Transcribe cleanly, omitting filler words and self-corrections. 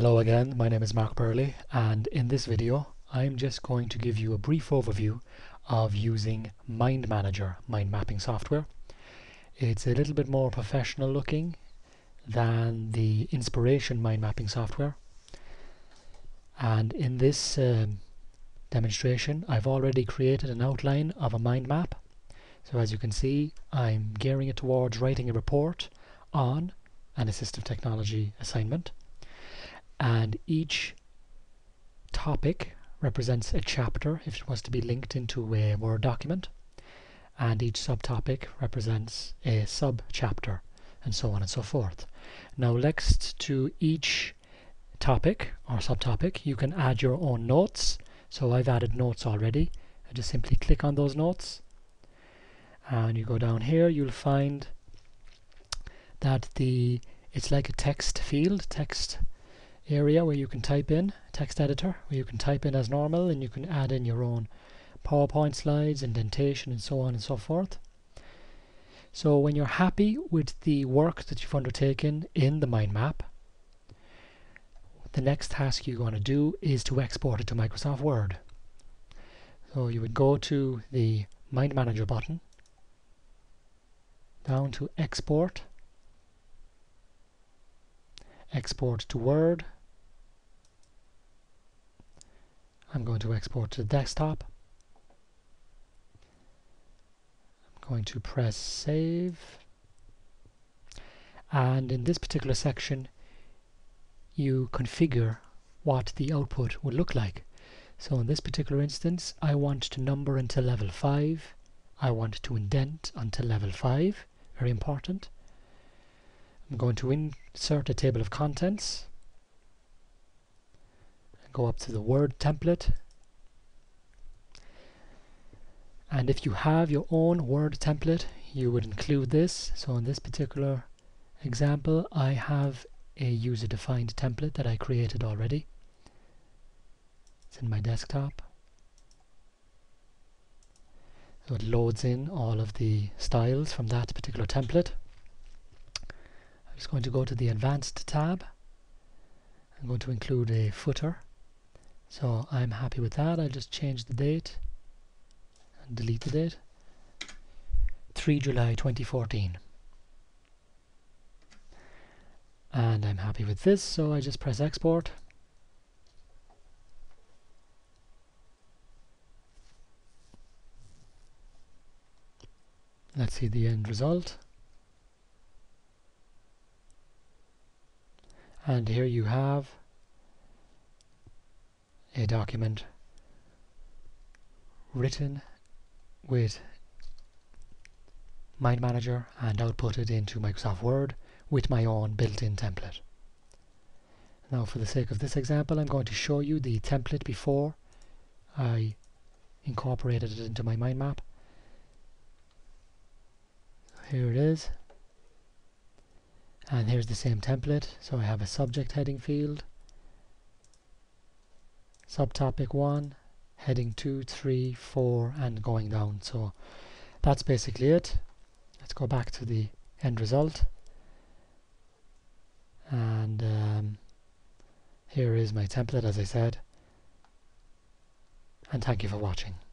Hello again, my name is Mark Burleigh, and in this video I'm just going to give you a brief overview of using MindManager mind mapping software. It's a little bit more professional looking than the Inspiration mind mapping software, and in this demonstration I've already created an outline of a mind map. So as you can see, I'm gearing it towards writing a report on an assistive technology assignment, and each topic represents a chapter if it was to be linked into a Word document, and each subtopic represents a sub-chapter, and so on and so forth. Now next to each topic or subtopic you can add your own notes. So I've added notes already. I just simply click on those notes, and you go down here, you'll find that it's like a text field, text area where you can type in, text editor, where you can type in as normal, and you can add in your own PowerPoint slides, indentation, and so on and so forth. So when you're happy with the work that you've undertaken in the mind map, the next task you're going to do is to export it to Microsoft Word. So you would go to the Mind Manager button, down to Export, Export to Word. I'm going to export to desktop. I'm going to press save, and in this particular section you configure what the output would look like. So in this particular instance, I want to number until level 5, I want to indent until level 5, very important. I'm going to insert a table of contents, go up to the Word template, and if you have your own Word template you would include this. So in this particular example I have a user-defined template that I created already. It's in my desktop, so it loads in all of the styles from that particular template. I'm just going to go to the Advanced tab. I'm going to include a footer, so I'm happy with that. I'll just change the date and delete the date, 3 July 2014. And I'm happy with this, so I just press export. Let's see the end result. And here you have a document written with Mind Manager and outputted into Microsoft Word with my own built-in template. Now for the sake of this example, I'm going to show you the template before I incorporated it into my mind map. Here it is. And here's the same template, so I have a subject heading field, subtopic 1, heading 2, 3, 4, and going down. So that's basically it. Let's go back to the end result, and here is my template as I said, and thank you for watching.